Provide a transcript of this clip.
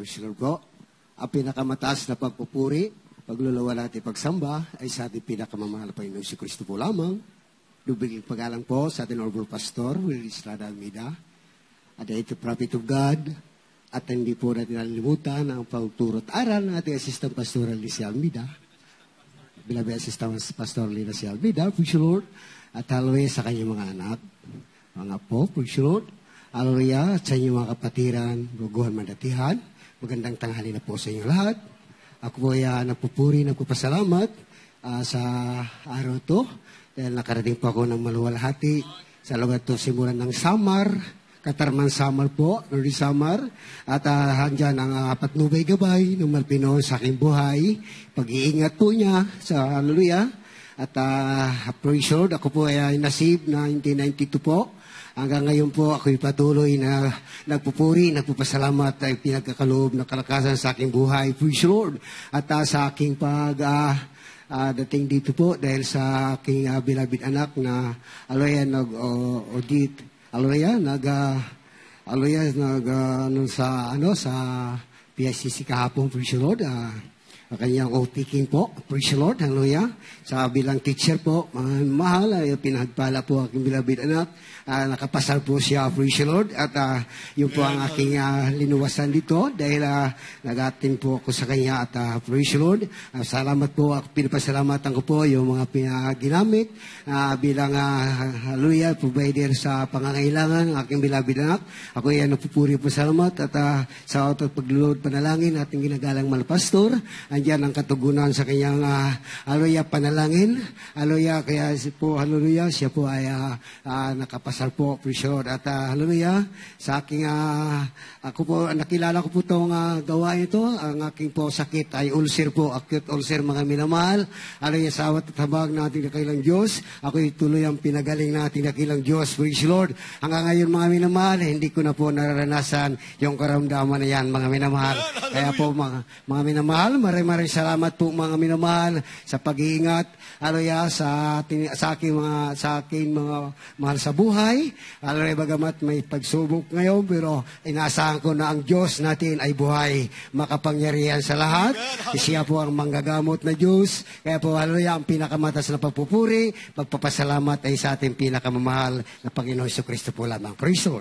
Commissioner Bro, ang pinakamataas na pagpupuri, paglulawa natin pagsamba ay sa ating pinakamamahal na Panginoon si Kristo po lamang. Lubiging pagalang po sa ating Honorable Pastor, Will Estrada Almeida, at the Prophet of God, at hindi po natin nalimutan ang pagturo at aral ng ating Assistant Pastoral ni si Almeida, bilabi Assistant Pastor Lina si Almeida, praise the Lord, at hallelujah sa kanyang mga anak, mga po, praise the Lord, hallelujah at sa inyong mga kapatiran, buguhan mandatihan, magandang tanghali na po sa inyong lahat. Ako po ay napupuri, nagpapasalamat sa araw to dahil nakarating po ako ng maluwalhati sa lugar to simulan ng Samar, Katarman Samar po, North Samar, at handyan ang apat nubay gabay ng Malpinoon sa aking buhay. Pag-iingat po niya sa hallelujah. At praise Lord, ako po ay nasib na 1992 po. Hanggang ngayon po ako'y patuloy na nagpupuri, nagpapasalamat ay pinagkakaloob ng kalakasan sa aking buhay. Praise Lord. At sa aking pagdating dito po dahil sa aking bilabid anak na aloya nag-audit, aloya sa PSCC kahapon. Praise Lord. Kanyang o-picking po, praise the Lord, hallelujah. Sa bilang teacher po, mahal, pinagpala po aking bilabid anak. Nakapasal po siya, praise the Lord. At yun po ang aking linuwasan dito dahil nag-attend po ako sa kanya at praise the Lord. Salamat po, pinapasalamatan ko po yung mga pinaginamit bilang hallelujah, provider sa pangangailangan ng aking bilabid anak. Ako ay napupuri po salamat at sa paglulod panalangin ating ginagalang malpastor. Diyan ang katugunan sa kanyang hallelujah panalangin. Hallelujah, kaya po hallelujah, siya po ay nakapasal po, praise Lord. At hallelujah, sa aking, ako po, nakilala ko po itong gawain ito. Ang aking po sakit ay ulcer po, acute ulcer mga minamahal. Hallelujah, sa awat at habag natin nakilang Diyos. Ako ituloy ang pinagaling natin nakilang Diyos, praise Lord. Hanggang ngayon mga minamahal, hindi ko na po naranasan yung karamdaman na yan mga minamahal. Kaya po mga minamahal, maraming salamat po mga minamahal sa pag-iingat, hallelujah, sa aking mga mahal sa buhay. Hallelujah, bagamat may pagsubok ngayon, pero inaasahan ko na ang Diyos natin ay buhay, makapangyarihan sa lahat. Siya po ang manggagamot na Diyos. Kaya po, hallelujah, ang pinakamatas na pagpupuri, pagpapasalamat ay sa ating pinakamamahal na Panginoon Jesu Kristo po lamang. Praise the Lord.